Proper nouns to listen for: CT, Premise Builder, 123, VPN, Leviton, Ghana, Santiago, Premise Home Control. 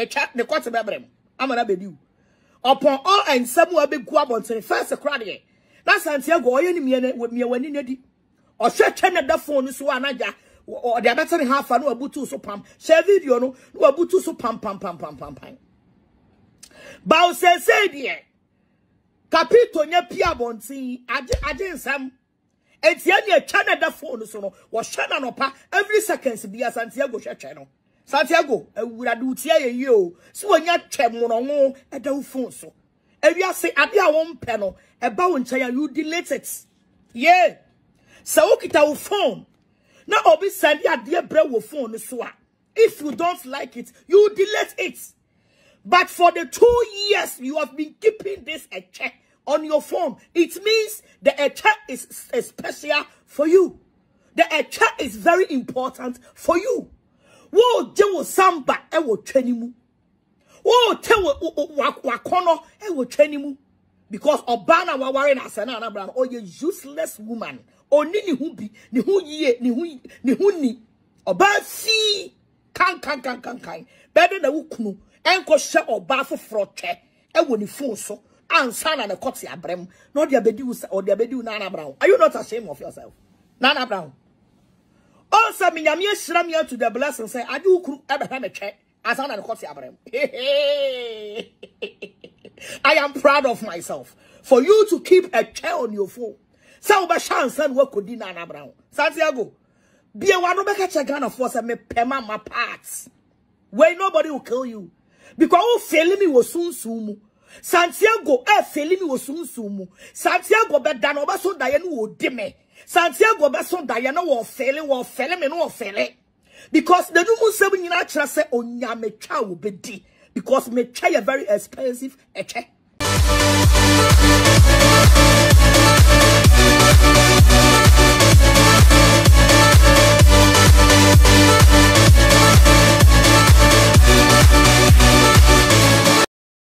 ne chat ne kwata bebrem amana bebiu upon all and some will be guabontin first crowd here na Santiago oye ni mie wani ne di o hwetwe ne da phone so anaja o de abetene ha fa no abutu so pam share video no no abutu so pam pam pam pam pam pam bawo sese die capito nya pia bontin ajinsam etia ne atwa ne da phone so no wo hwe na no pa every seconds bia Santiago hwetwe no Santiago, awurade utia yeyi o. Si wonya twem no ho eda wo phone so. Awia se ade a wo mpe no, eba wo ncha you delete it. Yeah. Sa wo kita wo phone. Na obi send ade bre wo phone so a. If you don't like it, you delete it. But for the 2 years you have been keeping this a check on your phone. It means the a check is special for you. The a check is very important for you. Wo jewo samba ewo twanimu wo tewo wakono ewo twanimu because obana waware na asana na bra o ye useless woman oni ni hu bi ni hu ye ni hu ni oba si kan bede na wukunu enko hye oba foforo twe ewo ni phone so ansa na ne koti abrem na o dia bedi u na na bra. Are you not ashamed of yourself? Na na bra also, me nyame shira me to the blessing say ade ukru ebehwa me twe asa na ko ti abrem. I am proud of myself for you to keep a chair on your phone. Say oba chance na we kodi na na brown. Santiago be one no be ka che Ghana for say me pema my parts. Where nobody will kill you because who fail me wo sunsumu. Santiago fail me wo sunsumu. Santiago be dan oba so daye no odi me. Santiago Besson Diana will fail me no fail because the new 7 year old say onyame twa obedi because me twa very expensive eche.